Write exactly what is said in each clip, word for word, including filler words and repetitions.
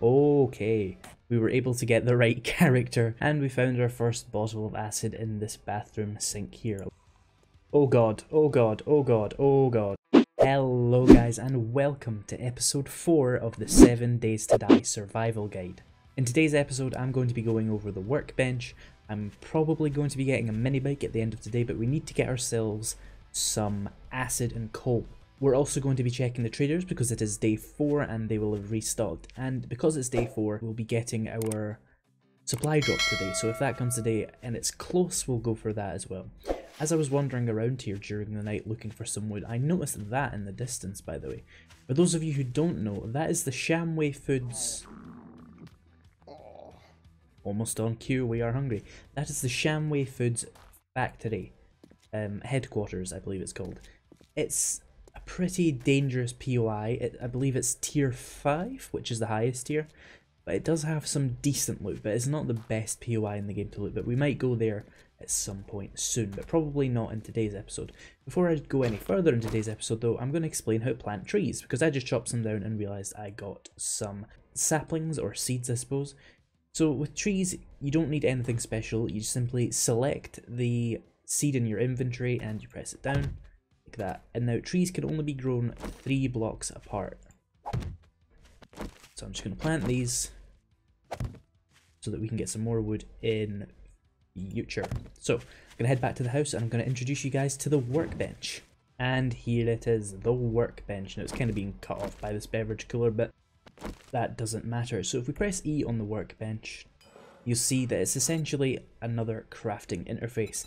Okay, we were able to get the right character, and we found our first bottle of acid in this bathroom sink here. Oh god, oh god, oh god, oh god. Hello guys, and welcome to episode four of the seven days to die survival guide. In today's episode I'm going to be going over the workbench. I'm probably going to be getting a mini bike at the end of today, but we need to get ourselves some acid and coal. We're also going to be checking the traders because it is day four and they will have restocked, and because it's day four we'll be getting our supply drop today, so if that comes today and it's close we'll go for that as well. As I was wandering around here during the night looking for some wood, I noticed that in the distance, by the way. For those of you who don't know, that is the Shamway Foods... Almost on cue, we are hungry. That is the Shamway Foods factory, um, headquarters I believe it's called. It's a pretty dangerous P O I, it, I believe it's tier five, which is the highest tier, but it does have some decent loot, but it's not the best P O I in the game to loot, but we might go there at some point soon, but probably not in today's episode. Before I go any further in today's episode though, I'm going to explain how to plant trees, because I just chopped some down and realised I got some saplings, or seeds I suppose. So with trees, you don't need anything special, you simply select the seed in your inventory and you press it down, like that. And now trees can only be grown three blocks apart. So I'm just going to plant these, so that we can get some more wood in future. So I'm going to head back to the house and I'm going to introduce you guys to the workbench. And here it is, the workbench. Now it's kind of being cut off by this beverage cooler, but that doesn't matter. So if we press E on the workbench, you'll see that it's essentially another crafting interface.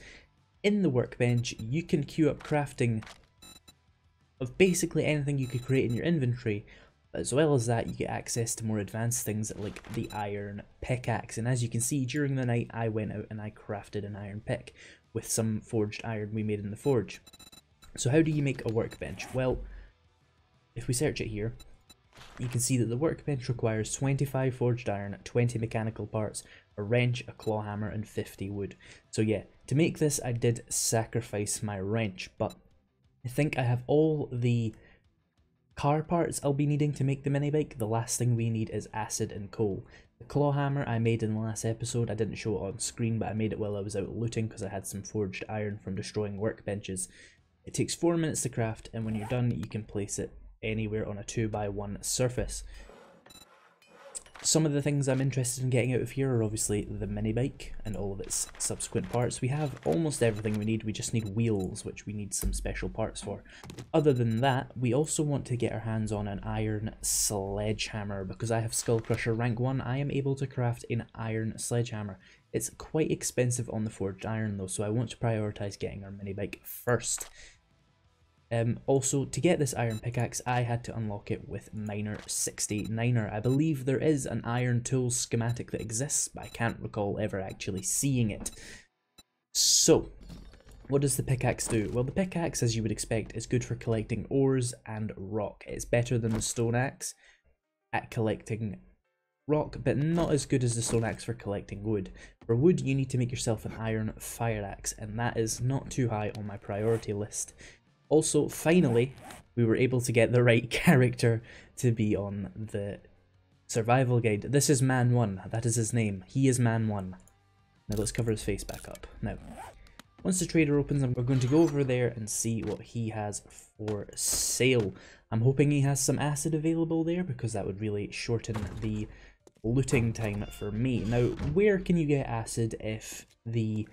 In the workbench you can queue up crafting of basically anything you could create in your inventory, but as well as that you get access to more advanced things like the iron pickaxe, and as you can see during the night I went out and I crafted an iron pick with some forged iron we made in the forge. So how do you make a workbench? Well, if we search it here, you can see that the workbench requires twenty-five forged iron, twenty mechanical parts, a wrench, a claw hammer and fifty wood. So yeah, to make this I did sacrifice my wrench, but I think I have all the car parts I'll be needing to make the minibike. The last thing we need is acid and coal. The claw hammer I made in the last episode, I didn't show it on screen, but I made it while I was out looting because I had some forged iron from destroying workbenches. It takes four minutes to craft, and when you're done you can place it anywhere on a two by one surface. Some of the things I'm interested in getting out of here are obviously the minibike and all of its subsequent parts. We have almost everything we need, we just need wheels, which we need some special parts for. Other than that, we also want to get our hands on an iron sledgehammer. Because I have Skull Crusher rank one, I am able to craft an iron sledgehammer. It's quite expensive on the forged iron though, so I want to prioritise getting our minibike first. Um, also, to get this iron pickaxe, I had to unlock it with Miner sixty-niner. I believe there is an iron tool schematic that exists, but I can't recall ever actually seeing it. So, what does the pickaxe do? Well, the pickaxe, as you would expect, is good for collecting ores and rock. It's better than the stone axe at collecting rock, but not as good as the stone axe for collecting wood. For wood, you need to make yourself an iron fire axe, and that is not too high on my priority list. Also, finally, we were able to get the right character to be on the survival guide. This is Man one, that is his name. He is Man one. Now let's cover his face back up. Now, once the trader opens, we're going to go over there and see what he has for sale. I'm hoping he has some acid available there, because that would really shorten the looting time for me. Now, where can you get acid if the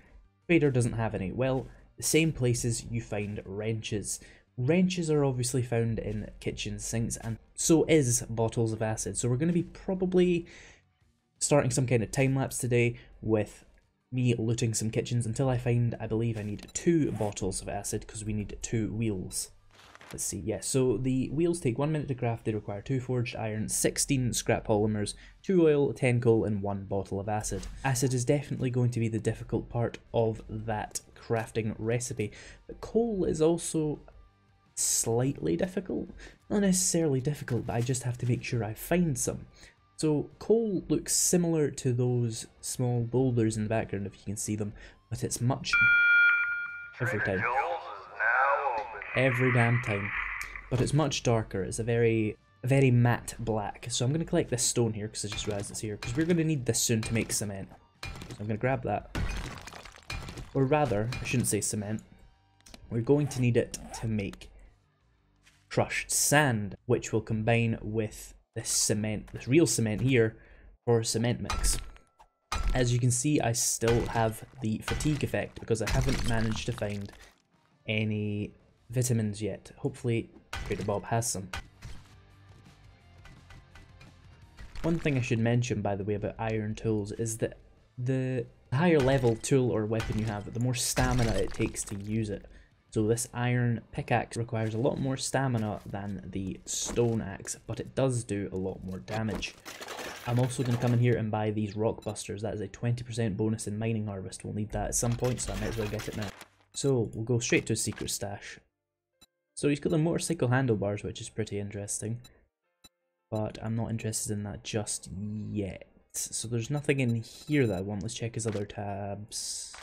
trader doesn't have any? Well, the same places you find wrenches. Wrenches are obviously found in kitchen sinks, and so is bottles of acid. So we're going to be probably starting some kind of time lapse today with me looting some kitchens until I find, I believe I need two bottles of acid because we need two wheels. Let's see, yeah, so the wheels take one minute to craft, they require two forged iron, sixteen scrap polymers, two oil, ten coal and one bottle of acid. Acid is definitely going to be the difficult part of that crafting recipe, but coal is also slightly difficult. Not necessarily difficult, but I just have to make sure I find some. So coal looks similar to those small boulders in the background if you can see them, but it's much every time. Every damn time, but it's much darker. It's a very very matte black. So I'm going to collect this stone here because I just realized it's here, because we're going to need this soon to make cement. So I'm going to grab that. Or rather, I shouldn't say cement. We're going to need it to make crushed sand, which will combine with this cement, this real cement here, for a cement mix. As you can see, I still have the fatigue effect because I haven't managed to find any vitamins yet. Hopefully Trader Bob has some. One thing I should mention, by the way, about iron tools is that the higher level tool or weapon you have, the more stamina it takes to use it. So this iron pickaxe requires a lot more stamina than the stone axe, but it does do a lot more damage. I'm also going to come in here and buy these rock busters. That is a twenty percent bonus in mining harvest. We'll need that at some point, so I might as well get it now. So we'll go straight to his secret stash. So he's got the motorcycle handlebars, which is pretty interesting, but I'm not interested in that just yet. So there's nothing in here that I want. Let's check his other tabs.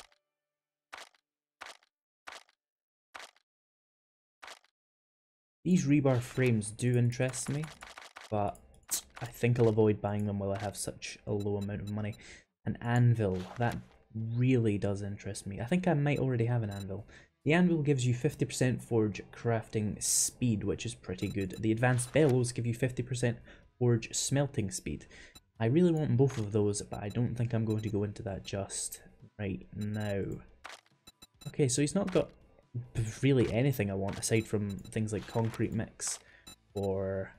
These rebar frames do interest me, but I think I'll avoid buying them while I have such a low amount of money. An anvil, that really does interest me. I think I might already have an anvil. The anvil gives you fifty percent forge crafting speed, which is pretty good. The advanced bellows give you fifty percent forge smelting speed. I really want both of those, but I don't think I'm going to go into that just right now. Okay, so he's not got really anything I want aside from things like concrete mix or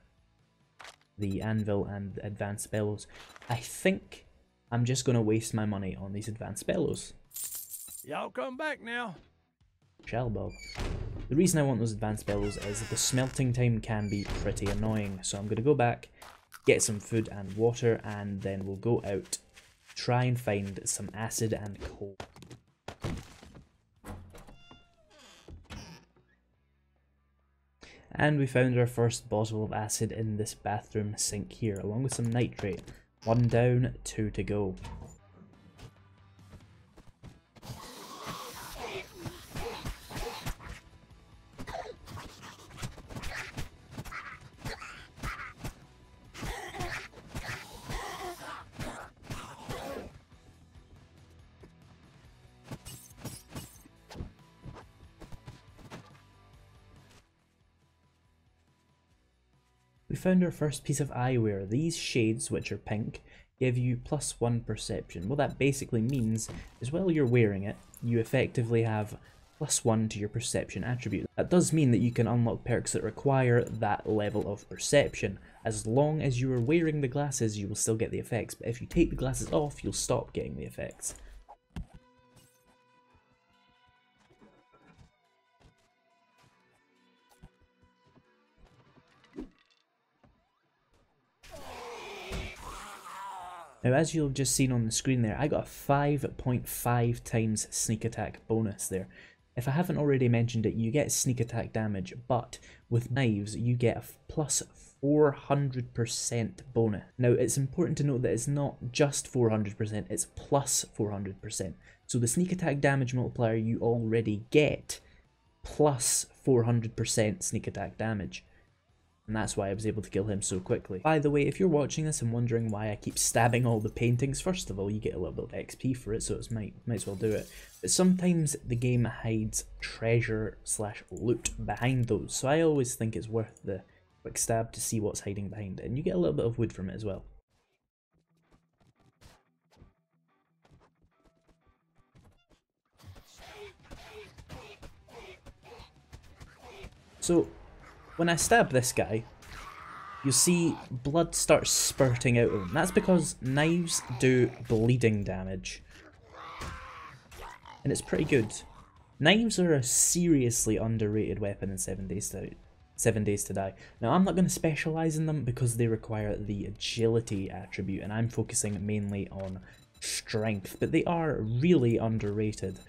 the anvil and advanced bellows. I think I'm just going to waste my money on these advanced bellows. Y'all come back now. Shall Bob. The reason I want those advanced bellows is the smelting time can be pretty annoying, so I'm going to go back, get some food and water, and then we'll go out, try and find some acid and coal. And we found our first bottle of acid in this bathroom sink here, along with some nitrate. One down, two to go. We found our first piece of eyewear. These shades, which are pink, give you plus one perception. What that basically means is while you're wearing it, you effectively have plus one to your perception attribute. That does mean that you can unlock perks that require that level of perception. As long as you are wearing the glasses, you will still get the effects, but if you take the glasses off, you'll stop getting the effects. Now, as you'll have just seen on the screen there, I got a five point five times sneak attack bonus there. If I haven't already mentioned it, you get sneak attack damage, but with knives you get a plus four hundred percent bonus. Now, it's important to note that it's not just four hundred percent, it's plus four hundred percent. So the sneak attack damage multiplier you already get, plus four hundred percent sneak attack damage. And that's why I was able to kill him so quickly. By the way, if you're watching this and wondering why I keep stabbing all the paintings, first of all, you get a little bit of X P for it, so it's might, might as well do it. But sometimes the game hides treasure slash loot behind those, so I always think it's worth the quick stab to see what's hiding behind it, and you get a little bit of wood from it as well. So, when I stab this guy, you'll see blood starts spurting out of him. That's because knives do bleeding damage. And it's pretty good. Knives are a seriously underrated weapon in seven days to die. Now, I'm not going to specialise in them because they require the agility attribute, and I'm focusing mainly on strength, but they are really underrated.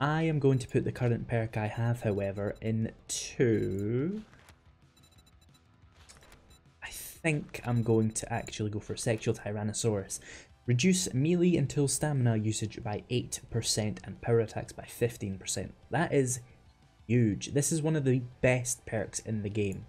I am going to put the current perk I have, however, into... I think I'm going to actually go for Sexual Tyrannosaurus. Reduce melee and tool stamina usage by eight percent and power attacks by fifteen percent. That is huge. This is one of the best perks in the game.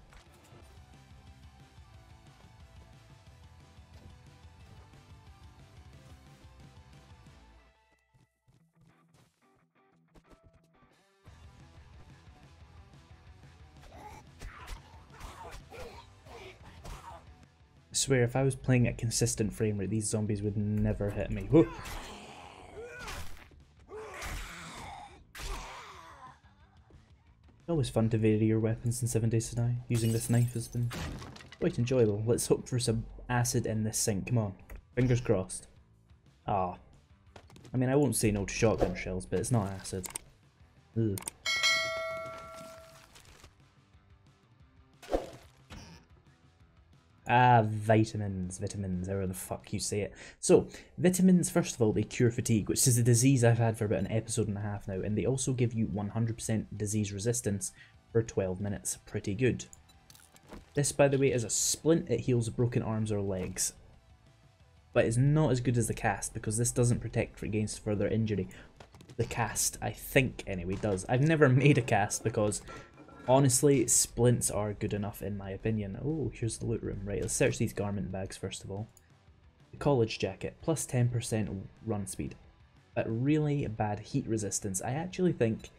swear if I was playing at consistent frame rate, these zombies would never hit me. Whoa. It's always fun to vary your weapons in seven days to die. Using this knife has been quite enjoyable. Let's hope for some acid in this sink. Come on. Fingers crossed. Ah. I mean, I won't say no to shotgun shells, but it's not acid. Ugh. Ah, vitamins, vitamins, however the fuck you say it. So, vitamins, first of all, they cure fatigue, which is a disease I've had for about an episode and a half now, and they also give you one hundred percent disease resistance for twelve minutes. Pretty good. This, by the way, is a splint. It heals broken arms or legs. But it's not as good as the cast, because this doesn't protect against further injury. The cast, I think, anyway, does. I've never made a cast because... honestly, splints are good enough in my opinion. Oh, here's the loot room. Right, let's search these garment bags first of all. The college jacket, plus ten percent run speed, but really bad heat resistance. I actually think,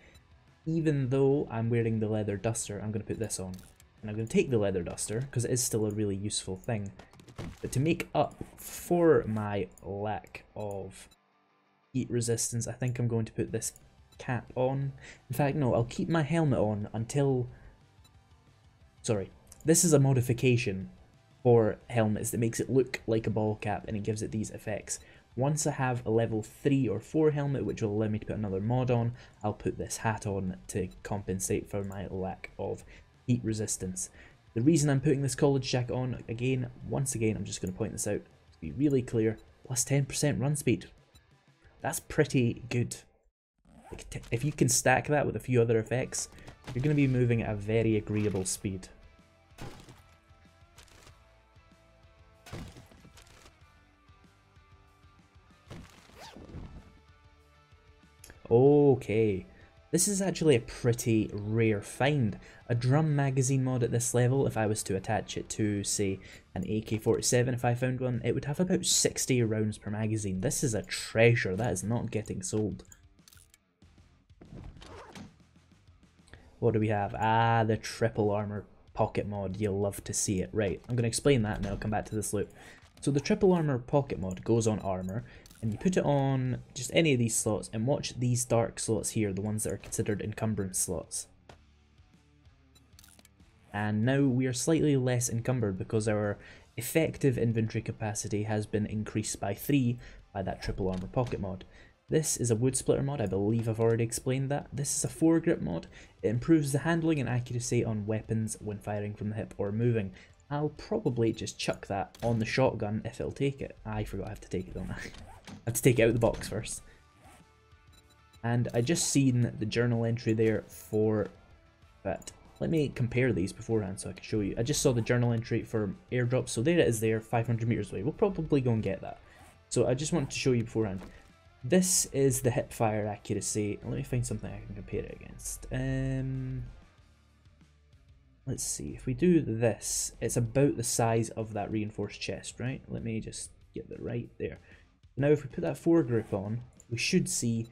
even though I'm wearing the leather duster, I'm going to put this on. And I'm going to take the leather duster, because it is still a really useful thing. But to make up for my lack of heat resistance, I think I'm going to put this cap on. In fact, no, I'll keep my helmet on until... sorry, this is a modification for helmets that makes it look like a ball cap and it gives it these effects. Once I have a level three or four helmet, which will allow me to put another mod on, I'll put this hat on to compensate for my lack of heat resistance. The reason I'm putting this college jacket on, again, once again, I'm just going to point this out to be really clear, plus ten percent run speed. That's pretty good. If you can stack that with a few other effects, you're going to be moving at a very agreeable speed. Okay, this is actually a pretty rare find. A drum magazine mod at this level, if I was to attach it to, say, an A K forty-seven, if I found one, it would have about sixty rounds per magazine. This is a treasure. That is not getting sold. What do we have? Ah, the triple armor pocket mod. You'll love to see it. Right, I'm going to explain that and I'll come back to this loop. So the triple armor pocket mod goes on armor, and you put it on just any of these slots, and watch these dark slots here, the ones that are considered encumbrance slots. And now we are slightly less encumbered because our effective inventory capacity has been increased by three by that triple armor pocket mod. This is a wood splitter mod, I believe I've already explained that. This is a foregrip mod. It improves the handling and accuracy on weapons when firing from the hip or moving. I'll probably just chuck that on the shotgun if it'll take it. I forgot I have to take it, don't I? I have to take it out of the box first. And I just seen the journal entry there for... but let me compare these beforehand so I can show you. I just saw the journal entry for airdrops, so there it is there, five hundred meters away. We'll probably go and get that. So I just wanted to show you beforehand. This is the hip fire accuracy. Let me find something I can compare it against. Um, let's see, if we do this, it's about the size of that reinforced chest, right? Let me just get the right there. Now if we put that foregrip on, we should see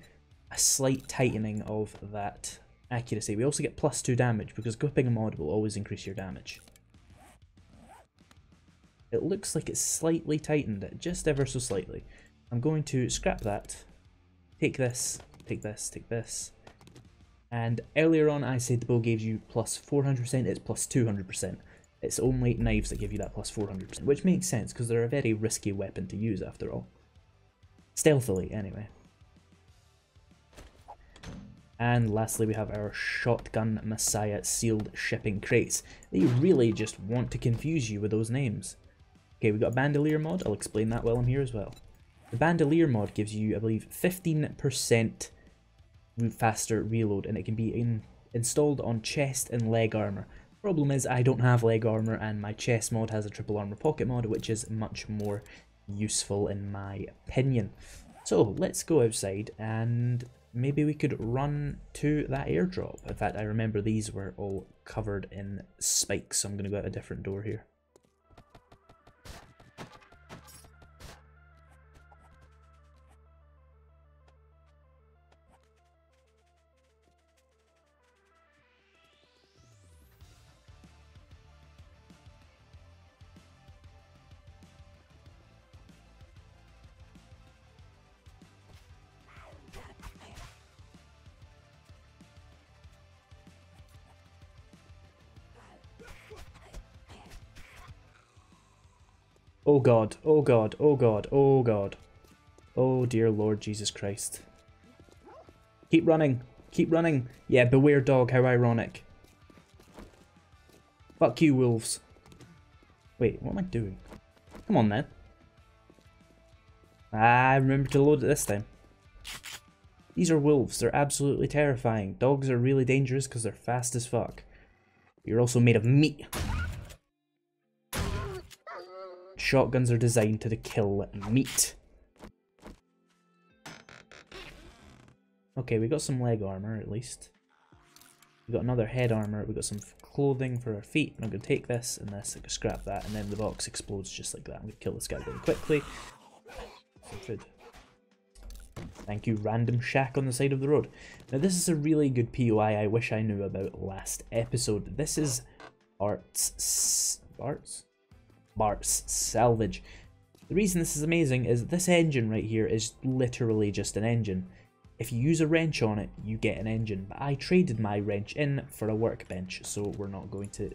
a slight tightening of that accuracy. We also get plus two damage because gripping a mod will always increase your damage. It looks like it's slightly tightened it, just ever so slightly. I'm going to scrap that, take this, take this, take this, and earlier on I said the bow gives you plus four hundred percent, it's plus two hundred percent. It's only knives that give you that plus four hundred percent, which makes sense because they're a very risky weapon to use after all. Stealthily, anyway. And lastly we have our Shotgun Messiah sealed shipping crates. They really just want to confuse you with those names. Okay, we've got a bandolier mod, I'll explain that while I'm here as well. The bandolier mod gives you, I believe, fifteen percent faster reload, and it can be in, installed on chest and leg armor. Problem is, I don't have leg armor, and my chest mod has a triple armor pocket mod, which is much more useful in my opinion. So let's go outside, and maybe we could run to that airdrop. In fact, I remember these were all covered in spikes, so I'm going to go out a different door here. Oh god, oh god, oh god, oh god. Oh dear Lord Jesus Christ. Keep running, keep running. Yeah, beware dog, how ironic. Fuck you, wolves. Wait, what am I doing? Come on then. Ah, remember to load it this time. These are wolves, they're absolutely terrifying. Dogs are really dangerous because they're fast as fuck. You're also made of meat. Shotguns are designed to kill meat. Okay, we got some leg armor at least. We got another head armor, we got some clothing for our feet. I'm gonna take this and this, I can scrap that, and then the box explodes just like that. I'm gonna kill this guy really quickly. Some food. Thank you, random shack on the side of the road. Now this is a really good P O I I wish I knew about last episode. This is Bart's... Bart's? Bart's Salvage. The reason this is amazing is this engine right here is literally just an engine. If you use a wrench on it, you get an engine, but I traded my wrench in for a workbench, so we're not going to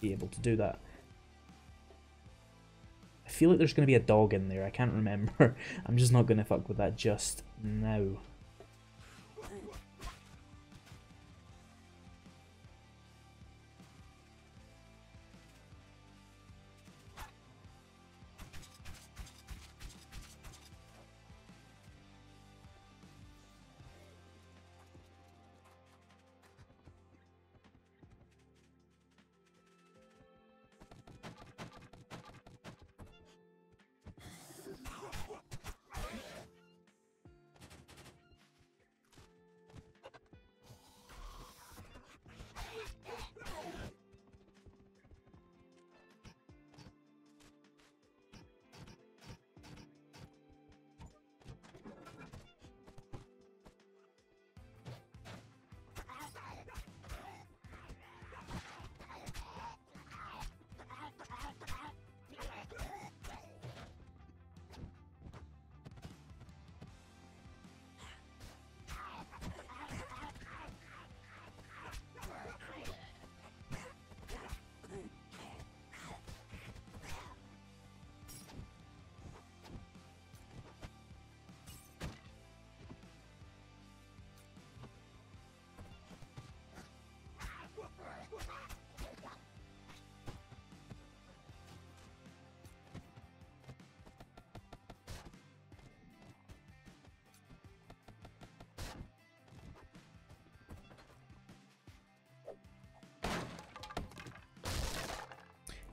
be able to do that. I feel like there's going to be a dog in there, I can't remember. I'm just not going to fuck with that just now.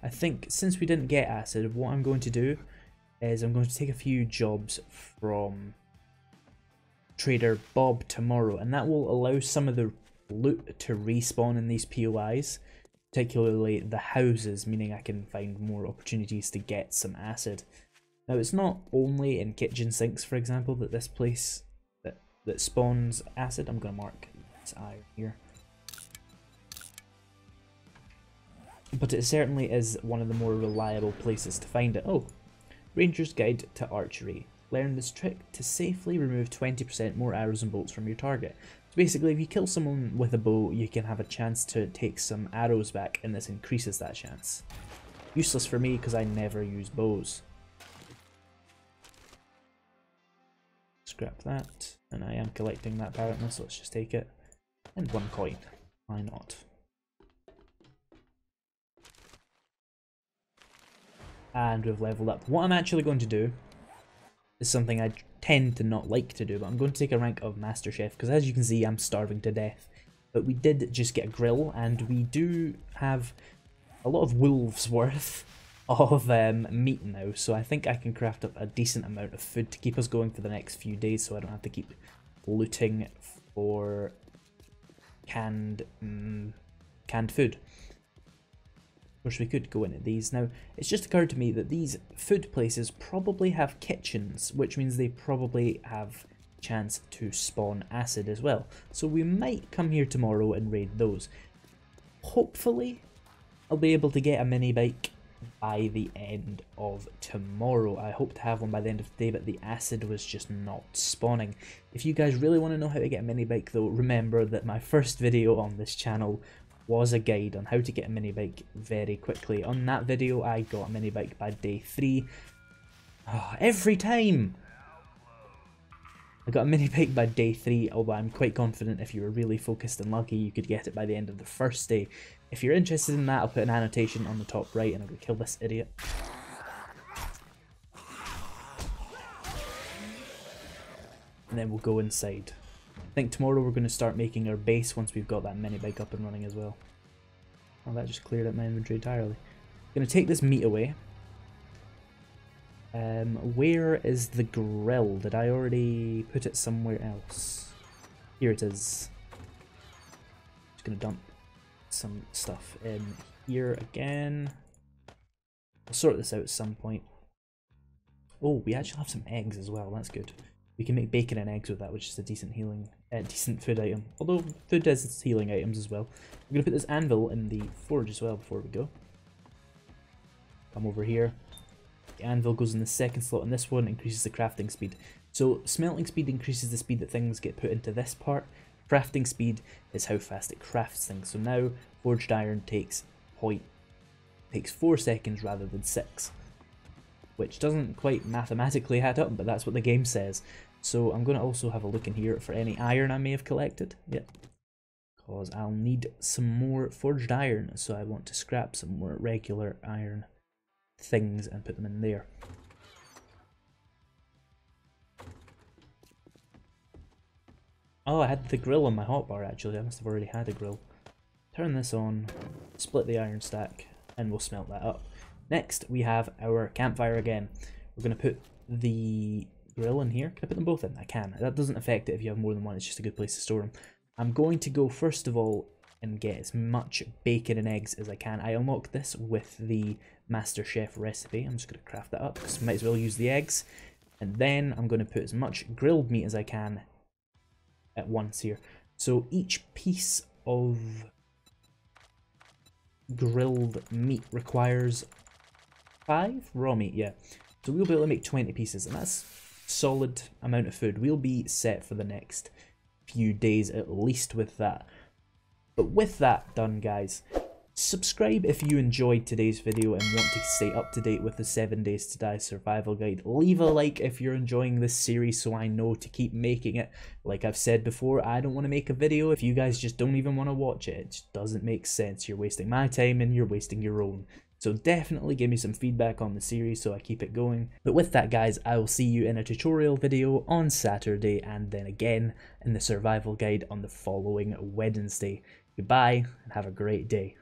I think since we didn't get acid, what I'm going to do is I'm going to take a few jobs from Trader Bob tomorrow, and that will allow some of the loot to respawn in these P O Is, particularly the houses, meaning I can find more opportunities to get some acid. Now it's not only in kitchen sinks, for example, that this place that, that spawns acid. I'm going to mark this iron here. But it certainly is one of the more reliable places to find it. Oh, Ranger's Guide to Archery. Learn this trick to safely remove twenty percent more arrows and bolts from your target. So basically, if you kill someone with a bow, you can have a chance to take some arrows back, and this increases that chance. Useless for me because I never use bows. Scrap that, and I am collecting that apparently, so let's just take it. And one coin, why not? And we've leveled up. What I'm actually going to do is something I tend to not like to do, but I'm going to take a rank of Master Chef, because as you can see, I'm starving to death. But we did just get a grill, and we do have a lot of wolves worth of um, meat now, so I think I can craft up a decent amount of food to keep us going for the next few days, so I don't have to keep looting for canned, um, canned food. Which we could go into these. Now, it's just occurred to me that these food places probably have kitchens, which means they probably have chance to spawn acid as well. So we might come here tomorrow and raid those. Hopefully, I'll be able to get a mini bike by the end of tomorrow. I hope to have one by the end of the day, but the acid was just not spawning. If you guys really want to know how to get a mini bike though, remember that my first video on this channel was a guide on how to get a mini bike very quickly. On that video, I got a mini bike by day three. Oh, every time! I got a mini bike by day three, although I'm quite confident if you were really focused and lucky, you could get it by the end of the first day. If you're interested in that, I'll put an annotation on the top right and I'll go kill this idiot. And then we'll go inside. I think tomorrow we're going to start making our base once we've got that mini bike up and running as well. Oh, that just cleared up my inventory entirely. I'm going to take this meat away. Um, where is the grill? Did I already put it somewhere else? Here it is. Just going to dump some stuff in here again. I'll sort this out at some point. Oh, we actually have some eggs as well, that's good. We can make bacon and eggs with that, which is a decent healing, uh, decent food item. Although food is its healing items as well. I'm gonna put this anvil in the forge as well before we go. Come over here. The anvil goes in the second slot, and this one increases the crafting speed. So smelting speed increases the speed that things get put into this part. Crafting speed is how fast it crafts things. So now forged iron takes point takes four seconds rather than six, which doesn't quite mathematically add up, but that's what the game says. So I'm going to also have a look in here for any iron I may have collected. Yep. Because I'll need some more forged iron, so I want to scrap some more regular iron things and put them in there. Oh, I had the grill on my hotbar actually. I must have already had a grill. Turn this on, split the iron stack, and we'll smelt that up. Next, we have our campfire again. We're going to put the grill in here. Can I put them both in? I can. That doesn't affect it if you have more than one. It's just a good place to store them. I'm going to go, first of all, and get as much bacon and eggs as I can. I unlock this with the Master Chef recipe. I'm just going to craft that up because I might as well use the eggs. And then I'm going to put as much grilled meat as I can at once here. So each piece of grilled meat requires five raw meat, yeah. So we'll be able to make twenty pieces, and that's a solid amount of food. We'll be set for the next few days at least with that. But with that done, guys, subscribe if you enjoyed today's video and want to stay up to date with the seven days to die survival guide. Leave a like if you're enjoying this series so I know to keep making it. Like I've said before, I don't want to make a video if you guys just don't even want to watch it. It just doesn't make sense. You're wasting my time and you're wasting your own. So definitely give me some feedback on the series so I keep it going. But with that, guys, I will see you in a tutorial video on Saturday and then again in the survival guide on the following Wednesday. Goodbye and have a great day.